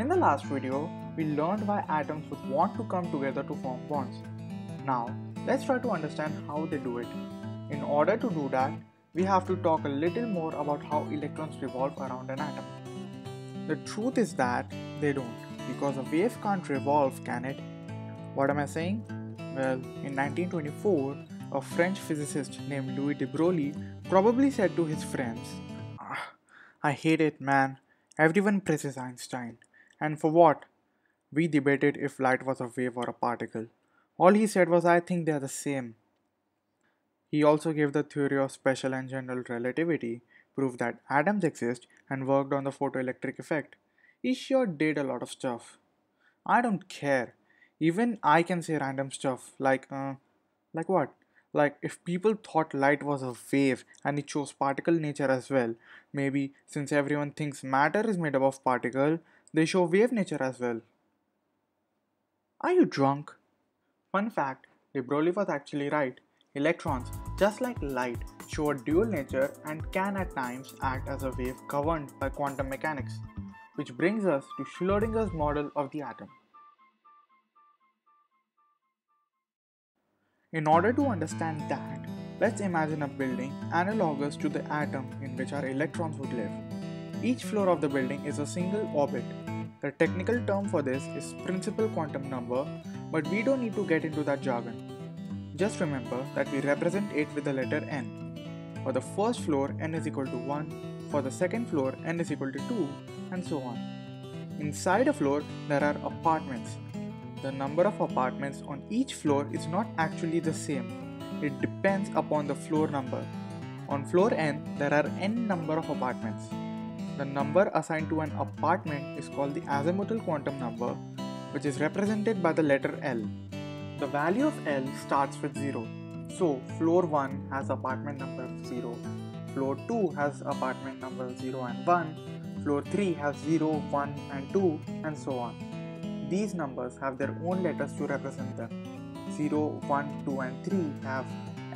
In the last video, we learned why atoms would want to come together to form bonds. Now, let's try to understand how they do it. In order to do that, we have to talk a little more about how electrons revolve around an atom. The truth is that they don't, because a wave can't revolve, can it? What am I saying? Well, in 1924, a French physicist named Louis de Broglie probably said to his friends, "I hate it, man. Everyone praises Einstein. And for what? We debated if light was a wave or a particle. All he said was, I think they are the same." He also gave the theory of special and general relativity, proved that atoms exist, and worked on the photoelectric effect. He sure did a lot of stuff. I don't care. Even I can say random stuff, like what? Like if people thought light was a wave and it shows particle nature as well, maybe since everyone thinks matter is made up of particle, they show wave nature as well. Are you drunk? Fun fact, de Broglie was actually right. Electrons, just like light, show a dual nature and can at times act as a wave governed by quantum mechanics. Which brings us to Schrödinger's model of the atom. In order to understand that, let's imagine a building analogous to the atom in which our electrons would live. Each floor of the building is a single orbit. The technical term for this is principal quantum number, but we don't need to get into that jargon. Just remember that we represent it with the letter n. For the first floor, n is equal to 1, for the second floor, n is equal to 2, and so on. Inside a floor, there are apartments. The number of apartments on each floor is not actually the same. It depends upon the floor number. On floor n, there are n number of apartments. The number assigned to an apartment is called the azimuthal quantum number, which is represented by the letter L. The value of L starts with 0. So, floor 1 has apartment number 0, floor 2 has apartment number 0 and 1, floor 3 has 0, 1 and 2, and so on. These numbers have their own letters to represent them. 0, 1, 2 and 3 have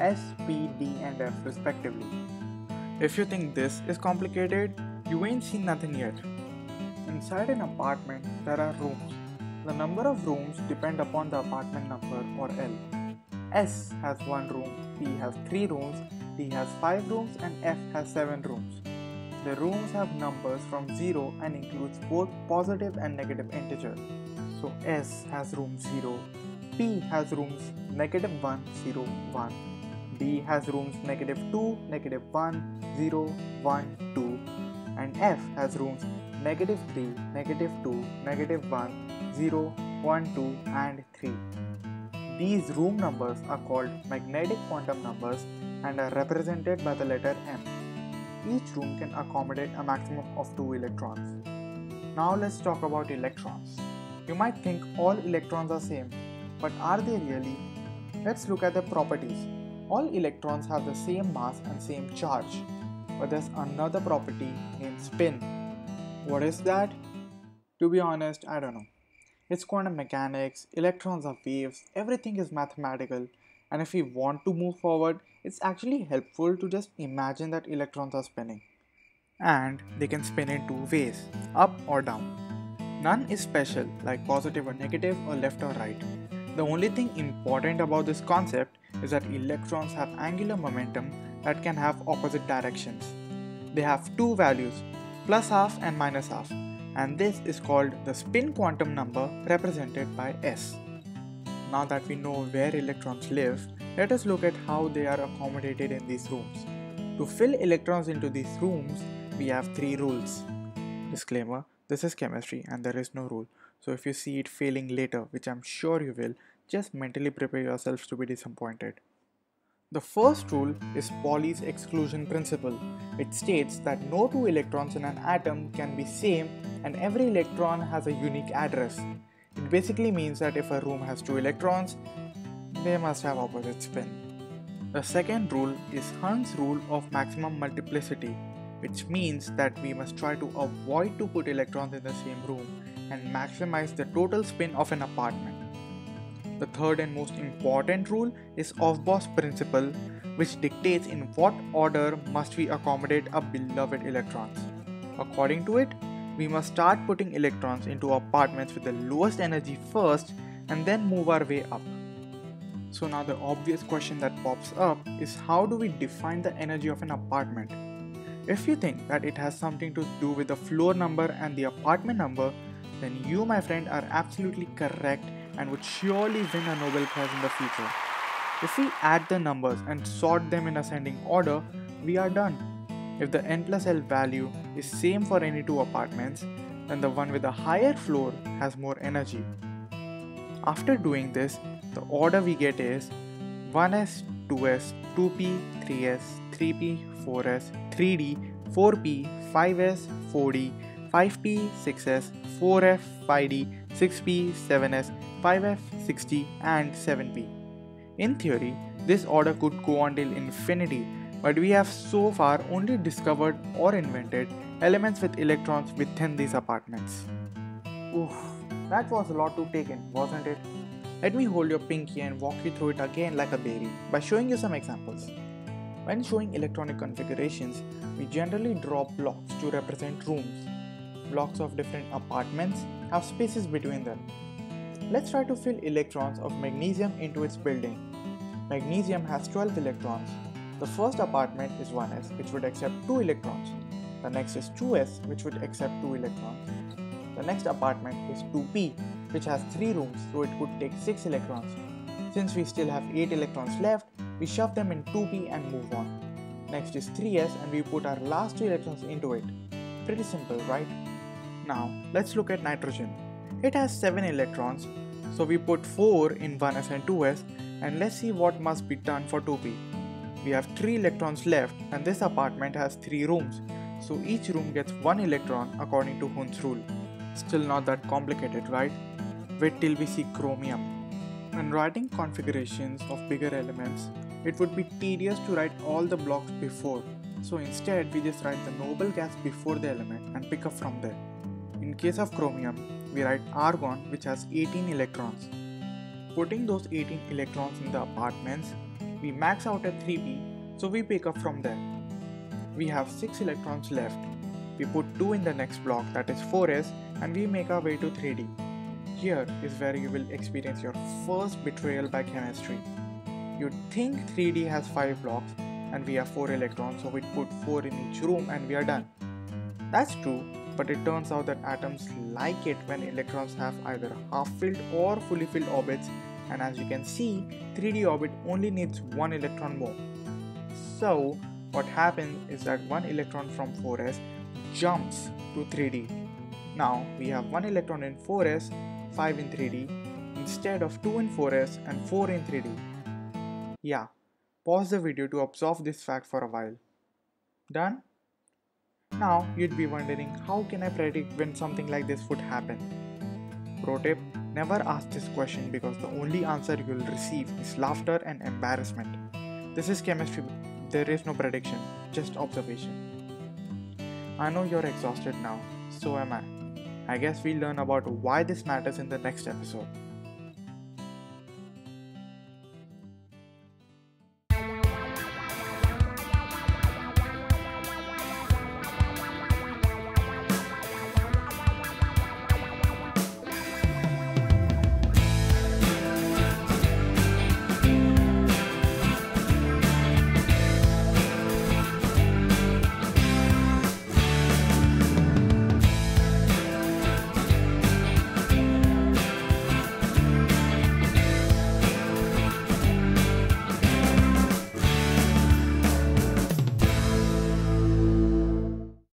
S, P, D and F respectively. If you think this is complicated, you ain't seen nothing yet. Inside an apartment, there are rooms. The number of rooms depend upon the apartment number or L. S has 1 room, P has 3 rooms, D has 5 rooms and F has 7 rooms. The rooms have numbers from 0 and includes both positive and negative integers. So S has room 0, P has rooms -1, 0, 1, D has rooms -2, -1, 0, 1, 2, and F has rooms -3, -2, -1, 0, 1, 2, and 3. These room numbers are called magnetic quantum numbers and are represented by the letter M. Each room can accommodate a maximum of 2 electrons. Now let's talk about electrons. You might think all electrons are same, but are they really? Let's look at their properties. All electrons have the same mass and same charge, but there's another property named spin. What is that? To be honest, I don't know. It's quantum mechanics, electrons are waves, everything is mathematical, and if we want to move forward, it's actually helpful to just imagine that electrons are spinning. And they can spin in two ways, up or down. None is special, like positive or negative or left or right. The only thing important about this concept is that electrons have angular momentum that can have opposite directions. They have two values, +½ and -½ and this is called the spin quantum number represented by S. Now that we know where electrons live, let us look at how they are accommodated in these rooms. To fill electrons into these rooms, we have 3 rules. Disclaimer. This is chemistry and there is no rule, so if you see it failing later, which I'm sure you will, just mentally prepare yourselves to be disappointed. The first rule is Pauli's exclusion principle. It states that no two electrons in an atom can be same and every electron has a unique address. It basically means that if a room has 2 electrons, they must have opposite spin. The second rule is Hund's rule of maximum multiplicity, which means that we must try to avoid to put electrons in the same room and maximize the total spin of an apartment. The third and most important rule is Aufbau's principle, which dictates in what order must we accommodate our beloved electrons. According to it, we must start putting electrons into apartments with the lowest energy first and then move our way up. So now the obvious question that pops up is, how do we define the energy of an apartment? If you think that it has something to do with the floor number and the apartment number, then you, my friend, are absolutely correct and would surely win a Nobel Prize in the future. If we add the numbers and sort them in ascending order, we are done. If the n+L value is same for any two apartments, then the one with a higher floor has more energy. After doing this, the order we get is 1s, 2s, 2p, 3s, 3p, 4s, 3d, 4p, 5s, 4d, 5p, 6s, 4f, 5d, 6p, 7s, 5f, 6d, and 7p. In theory, this order could go on till infinity, but we have so far only discovered or invented elements with electrons within these apartments. Oof, that was a lot to take in, wasn't it? Let me hold your pinky and walk you through it again like a baby by showing you some examples. When showing electronic configurations, we generally draw blocks to represent rooms. Blocks of different apartments have spaces between them. Let's try to fill electrons of magnesium into its building. Magnesium has 12 electrons. The first apartment is 1s, which would accept 2 electrons. The next is 2s, which would accept 2 electrons. The next apartment is 2p, which has 3 rooms, so it could take 6 electrons. Since we still have 8 electrons left, we shove them in 2p and move on. Next is 3s, and we put our last 2 electrons into it. Pretty simple, right? Now, let's look at nitrogen. It has 7 electrons, so we put 4 in 1s and 2s, and let's see what must be done for 2p. We have 3 electrons left, and this apartment has 3 rooms, so each room gets 1 electron according to Hund's rule. Still not that complicated, right? Wait till we see chromium. When writing configurations of bigger elements, it would be tedious to write all the blocks before, so instead we just write the noble gas before the element and pick up from there. In case of chromium, we write argon, which has 18 electrons. Putting those 18 electrons in the apartments, we max out at 3p, so we pick up from there. We have 6 electrons left. We put 2 in the next block, that is 4s, and we make our way to 3d. Here is where you will experience your first betrayal by chemistry. You'd think 3d has 5 blocks and we have 4 electrons, so we put 4 in each room and we are done. That's true, but it turns out that atoms like it when electrons have either half-filled or fully filled orbits. And as you can see, 3D orbit only needs 1 electron more. So what happens is that 1 electron from 4s jumps to 3D. Now we have 1 electron in 4s, 5 in 3D, instead of 2 in 4s and 4 in 3D. Yeah, pause the video to absorb this fact for a while. Done? Now you'd be wondering, how can I predict when something like this would happen? Pro tip: never ask this question, because the only answer you will receive is laughter and embarrassment. This is chemistry. There is no prediction, just observation. I know you're exhausted now, so am I. I guess we'll learn about why this matters in the next episode.